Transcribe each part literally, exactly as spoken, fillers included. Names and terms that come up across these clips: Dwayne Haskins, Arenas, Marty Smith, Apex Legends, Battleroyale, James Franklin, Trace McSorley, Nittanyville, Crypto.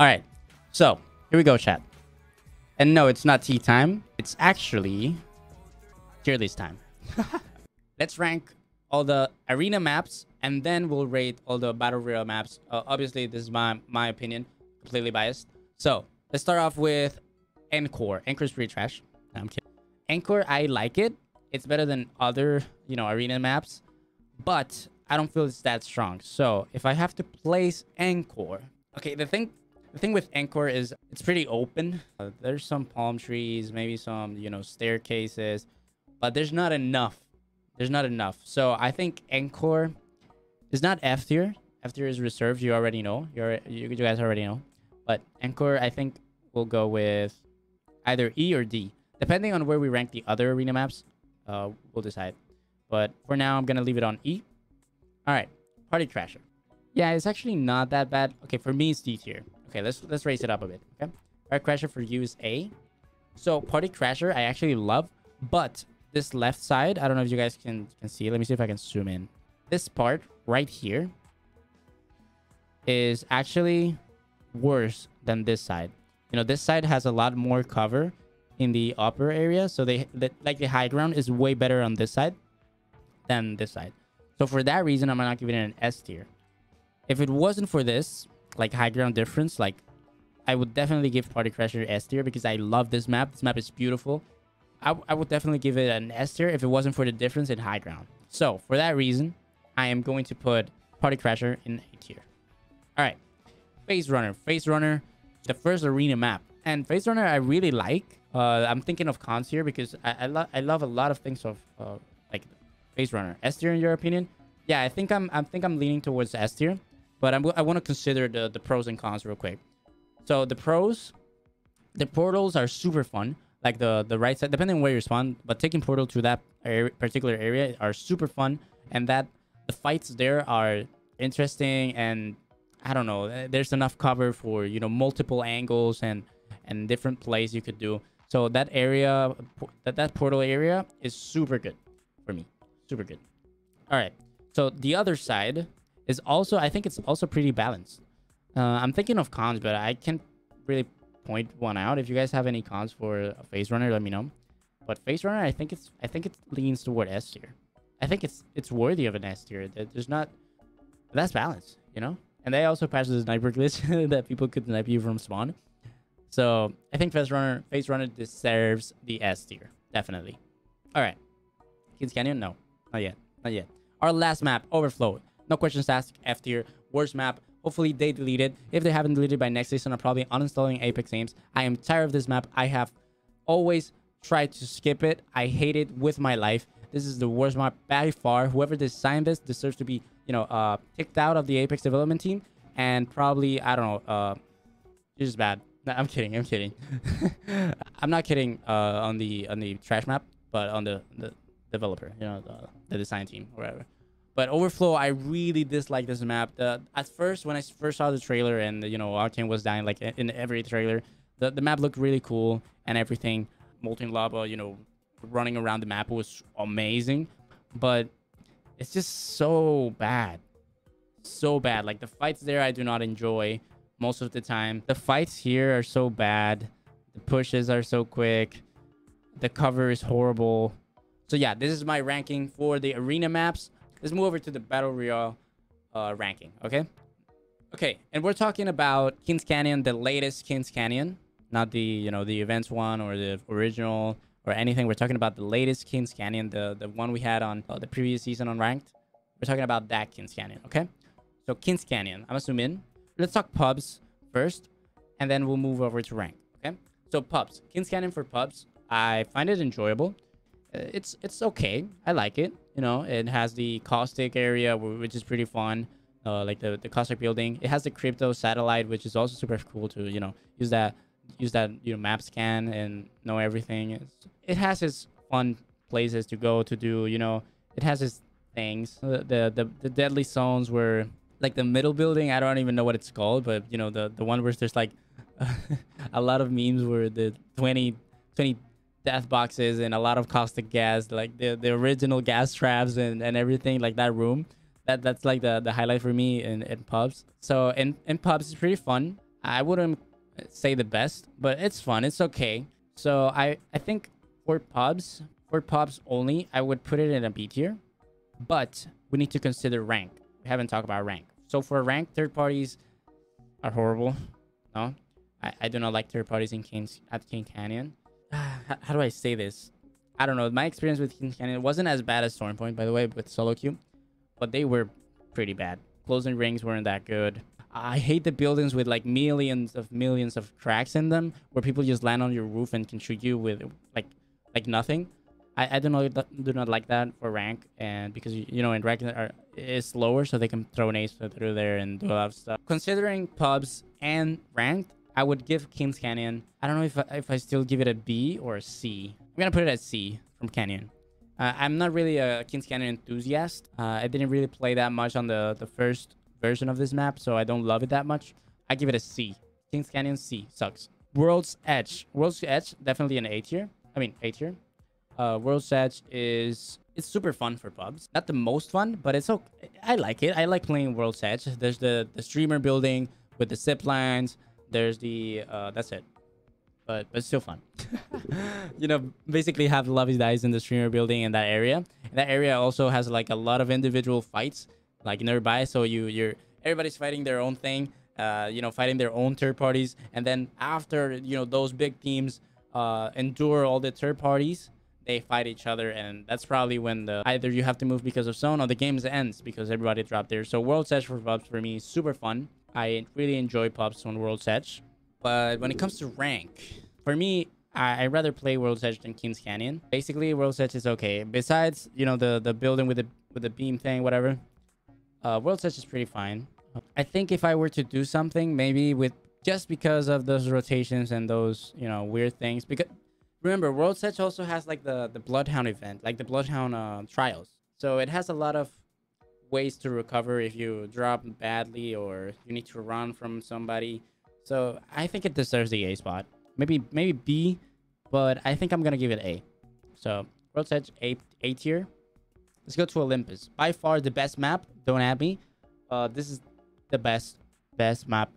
All right, so here we go, chat. And no, it's not tea time. It's actually tier list time. Let's rank all the arena maps, and then we'll rate all the battle royale maps. Uh, obviously, this is my my opinion, completely biased. So let's start off with Encore. Encore's pretty trash. No, I'm kidding. Encore, I like it. It's better than other, you know, arena maps, but I don't feel it's that strong. So if I have to place Encore, okay, the thing, the thing with Encore is it's pretty open. Uh, there's some palm trees, maybe some, you know, staircases, but there's not enough. There's not enough. So I think Encore is not F tier. F tier is reserved. You already know. You're, you you guys already know. But Encore, I think we'll go with either E or D, depending on where we rank the other arena maps. Uh, we'll decide. But for now, I'm gonna leave it on E. All right, Party Crasher. Yeah, it's actually not that bad. Okay, for me, it's D tier. Okay, let's let's raise it up a bit. Okay, Party Crasher for you is A. So Party Crasher, I actually love, but this left side, I don't know if you guys can can see. Let me see if I can zoom in. This part right here is actually worse than this side. You know, this side has a lot more cover in the upper area, so they the, like the high ground is way better on this side than this side. So for that reason, I'm not giving it an S tier. If it wasn't for this like high ground difference, like I would definitely give Party Crasher S tier because I love this map. This map is beautiful. I, I would definitely give it an S tier if it wasn't for the difference in high ground. So for that reason, I am going to put Party Crasher in A tier. All right, Phase Runner. Phase Runner, the first arena map, and Phase Runner I really like. Uh, I'm thinking of cons here because I I, lo I love a lot of things of uh, like Phase Runner. S tier in your opinion? Yeah, I think I'm I think I'm leaning towards S tier, but I'm I want to consider the the pros and cons real quick. So the pros, the portals are super fun. Like the the right side, depending on where you spawn, but taking portal to that area, particular area are super fun, and that the fights there are interesting, and I don't know, there's enough cover for, you know, multiple angles and and different plays you could do. So that area, that, that portal area is super good for me. Super good. All right. So the other side is also, I think it's also pretty balanced. Uh, I'm thinking of cons, but I can't really point one out. If you guys have any cons for a Phase Runner, let me know. But Phase Runner, I think it's, I think it leans toward S tier. I think it's, it's worthy of an S tier. There's not, that's balanced, you know? And they also patched the sniper glitch that people could snipe you from spawn. So I think Phase Runner, Phase Runner deserves the S tier, definitely. All right, Kings Canyon, no, not yet, not yet. Our last map, Overflow. No questions asked, F tier. Worst map. Hopefully they delete it. If they haven't deleted by next season, I'm probably uninstalling Apex Games. I am tired of this map. I have always tried to skip it. I hate it with my life. This is the worst map by far. Whoever designed this deserves to be, you know, uh, kicked out of the Apex development team, and probably I don't know. Uh, it's just bad. No, I'm kidding. I'm kidding. I'm not kidding uh, on the on the trash map, but on the, the developer, you know, the, the design team, or whatever. But Overflow, I really dislike this map. The, at first, when I first saw the trailer, and you know, Arcane was dying like in every trailer, the the map looked really cool and everything. Molten Lava, you know, running around the map was amazing, but it's just so bad, so bad. Like the fights there, I do not enjoy. Most of the time, the fights here are so bad. The pushes are so quick. The cover is horrible. So yeah, this is my ranking for the arena maps. Let's move over to the Battle Royale uh, ranking, okay? Okay, and we're talking about Kings Canyon, the latest Kings Canyon. Not the, you know, the events one or the original or anything. We're talking about the latest Kings Canyon, the, the one we had on uh, the previous season on Ranked. We're talking about that Kings Canyon, okay? So Kings Canyon, I'm gonna zoom in. Let's talk pubs first, and then we'll move over to rank. Okay, so pubs, Kings Canyon for pubs. I find it enjoyable. It's it's okay. I like it. You know, it has the Caustic area, which is pretty fun. Uh, like the the Caustic building. It has the Crypto satellite, which is also super cool to you know use that use that you know map scan and know everything. It's, it has its fun places to go to do. You know, it has its things. The the the, the deadly zones were. Like the middle building, I don't even know what it's called, but you know, the, the one where there's like a lot of memes where the twenty, twenty death boxes and a lot of caustic gas, like the, the original gas traps and, and everything, like that room. That That's like the, the highlight for me in, in pubs. So in, in pubs, it's pretty fun. I wouldn't say the best, but it's fun. It's okay. So I, I think for pubs, for pubs only, I would put it in a B tier. But we need to consider rank. We haven't talked about rank. So for rank, third parties are horrible. No, I, I do not like third parties in Cane, at Cane Canyon. How, how do I say this? I don't know. My experience with Cane Canyon wasn't as bad as Stormpoint, by the way, with solo queue. But they were pretty bad. Closing rings weren't that good. I hate the buildings with like millions of millions of cracks in them where people just land on your roof and can shoot you with like like nothing. I, I do not do not like that for rank, and because you know in rank it's lower, so they can throw an ace through there and do a lot of stuff. Considering pubs and ranked, I would give King's Canyon. I don't know if I, if I still give it a B or a C. I'm gonna put it at C from Canyon. Uh, I'm not really a King's Canyon enthusiast. Uh, I didn't really play that much on the the first version of this map, so I don't love it that much. I give it a C. King's Canyon C sucks. World's Edge. World's Edge definitely an A tier. I mean A tier. Uh, World's Edge is it's super fun for pubs. Not the most fun, but it's okay. I like it. I like playing World's Edge. There's the the streamer building with the zip lines. There's the uh, that's it. But, but it's still fun. You know, basically have lobby dies in the streamer building in that area. And that area also has like a lot of individual fights like nearby, so you you're everybody's fighting their own thing, uh you know, fighting their own third parties, and then after, you know, those big teams uh endure all the third parties, they fight each other, and that's probably when the either you have to move because of zone or the game ends because everybody dropped there. So World's Edge for pubs for me is super fun. I really enjoy pubs on World's Edge, but when it comes to rank for me, I, I'd rather play World's Edge than King's Canyon. Basically World's Edge is okay, besides, you know, the the building with the with the beam thing, whatever. Uh, World's Edge is pretty fine. I think if I were to do something, maybe with just because of those rotations and those, you know, weird things. Because remember, World's Edge also has like the, the Bloodhound event, like the Bloodhound uh, trials. So it has a lot of ways to recover if you drop badly or you need to run from somebody. So I think it deserves the A spot. Maybe maybe B, but I think I'm going to give it A. So World's Edge, A, A tier. Let's go to Olympus. By far the best map. Don't at me. Uh, this is the best, best map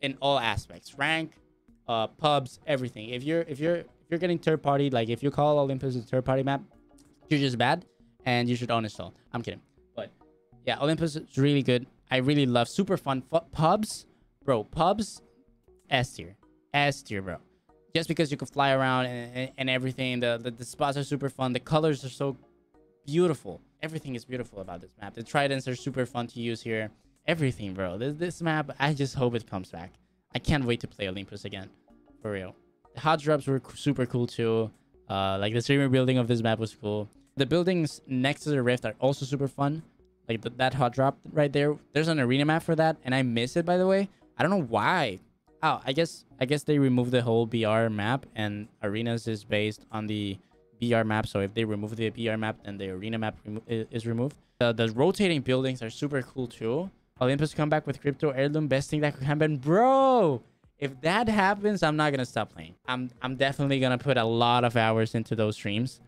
in all aspects. Rank, uh, pubs, everything. If you're, if you're, if you're getting third party, like if you call Olympus a third party map, you're just bad, and you should uninstall. I'm kidding. But yeah, Olympus is really good. I really love super fun fu pubs, bro. Pubs, S tier, S tier, bro. Just because you can fly around and, and, and everything. The, the the spots are super fun. The colors are so beautiful. Everything is beautiful about this map. The tridents are super fun to use here. Everything, bro. This, this map, I just hope it comes back. I can't wait to play Olympus again. For real. The hot drops were super cool too. Uh, like the streamer building of this map was cool. The buildings next to the rift are also super fun. Like the, that hot drop right there. There's an arena map for that, and I miss it, by the way. I don't know why. Oh, I guess I guess they removed the whole B R map, and arenas is based on the B R map, so if they remove the B R map, then the arena map remo is removed. Uh, the rotating buildings are super cool too. Olympus comeback with Crypto Heirloom, best thing that could happen, bro. If that happens, I'm not gonna stop playing. I'm I'm definitely gonna put a lot of hours into those streams,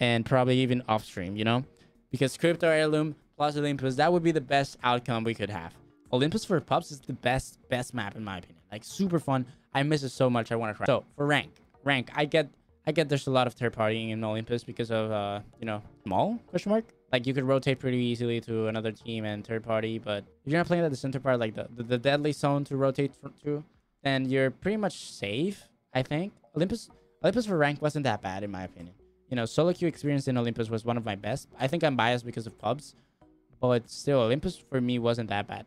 and probably even off stream, you know, because Crypto Heirloom plus Olympus, that would be the best outcome we could have. Olympus for pubs is the best best map in my opinion. Like super fun. I miss it so much. I want to try. So for rank, rank, I get. I get there's a lot of third partying in Olympus because of, uh, you know, small question mark. Like you could rotate pretty easily to another team and third party, but if you're not playing at the center part, like the, the, the deadly zone to rotate to, then you're pretty much safe, I think. Olympus, Olympus for rank wasn't that bad in my opinion. You know, solo queue experience in Olympus was one of my best. I think I'm biased because of pubs, but still Olympus for me wasn't that bad.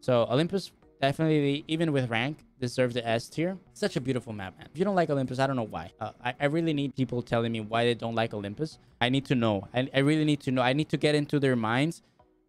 So Olympus definitely, even with rank, deserve the S tier. Such a beautiful map, man. If you don't like Olympus, I don't know why. Uh, I, I really need people telling me why they don't like Olympus. I need to know. I, I really need to know. I need to get into their minds.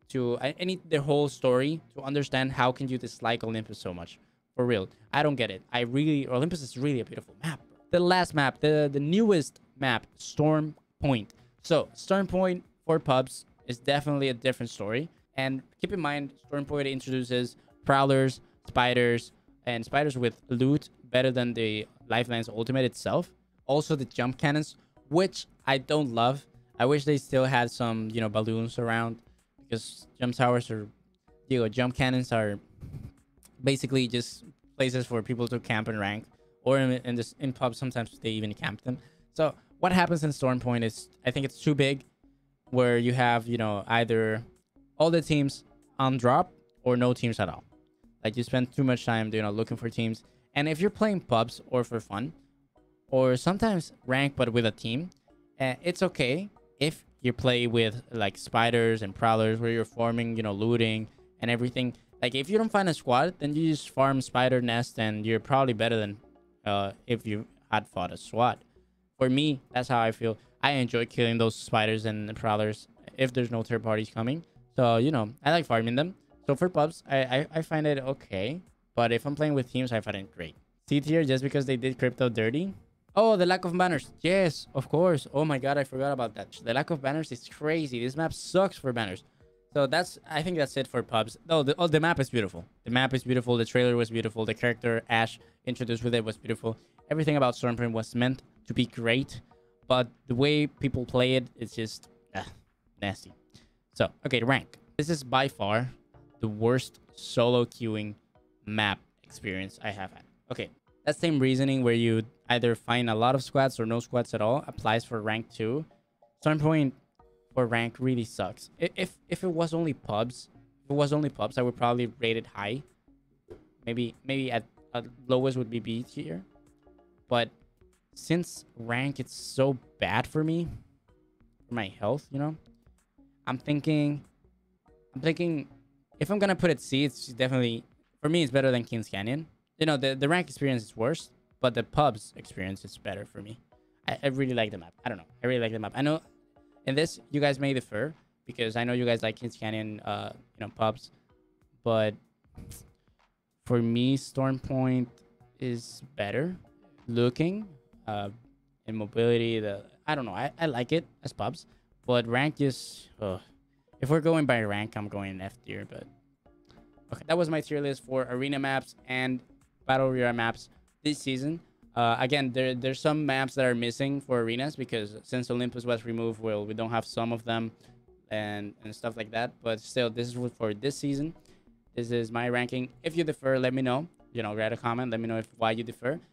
To I, I need their whole story to understand how can you dislike Olympus so much. For real. I don't get it. I really... Olympus is really a beautiful map. The last map. The, the newest map. Storm Point. So, Storm Point for pubs is definitely a different story. And keep in mind, Storm Point introduces prowlers, spiders... and spiders with loot better than the Lifelines Ultimate itself. Also the jump cannons, which I don't love. I wish they still had some, you know, balloons around, because jump towers are, you know, jump cannons are basically just places for people to camp and rank, or in, in this in pubs sometimes they even camp them. So what happens in Stormpoint is, I think it's too big, where you have, you know, either all the teams on drop or no teams at all. Like, you spend too much time, you know, looking for teams. And if you're playing pubs or for fun, or sometimes rank but with a team, uh, it's okay if you play with like spiders and prowlers, where you're farming, you know, looting and everything. Like, if you don't find a squad, then you just farm spider nest, and you're probably better than uh, if you had fought a squad. For me, that's how I feel. I enjoy killing those spiders and the prowlers if there's no third parties coming. So, you know, I like farming them. So for pubs, I, I, I find it okay. But if I'm playing with teams, I find it great. C tier, just because they did Crypto dirty. Oh, the lack of banners. Yes, of course. Oh my god, I forgot about that. The lack of banners is crazy. This map sucks for banners. So that's, I think that's it for pubs. Oh the, oh, the map is beautiful. The map is beautiful. The trailer was beautiful. The character Ash introduced with it was beautiful. Everything about Stormpoint was meant to be great. But the way people play it, it's just uh, nasty. So, okay, rank. This is by far the worst solo queuing map experience I have had. Okay, that same reasoning where you either find a lot of squads or no squads at all applies for rank too. Stormpoint for rank really sucks. If if it was only pubs, if it was only pubs, I would probably rate it high. Maybe maybe at, at lowest would be B tier. But since rank it's so bad for me, for my health, you know, I'm thinking, I'm thinking, if I'm gonna put it C, it's definitely. For me, it's better than King's Canyon. You know, the, the rank experience is worse, but the pubs experience is better for me. I, I really like the map. I don't know. I really like the map. I know in this, you guys may differ, because I know you guys like King's Canyon, uh, you know, pubs. But for me, Stormpoint is better looking. Uh, in mobility, the I don't know. I, I like it as pubs. But rank is... Ugh. If we're going by rank, I'm going F tier, but... Okay, that was my tier list for arena maps and Battleroyale maps this season. Uh, again, there there's some maps that are missing for arenas because since Olympus was removed, well, we don't have some of them and and stuff like that. But still, this is for this season. This is my ranking. If you differ, let me know. You know, write a comment. Let me know if why you differ.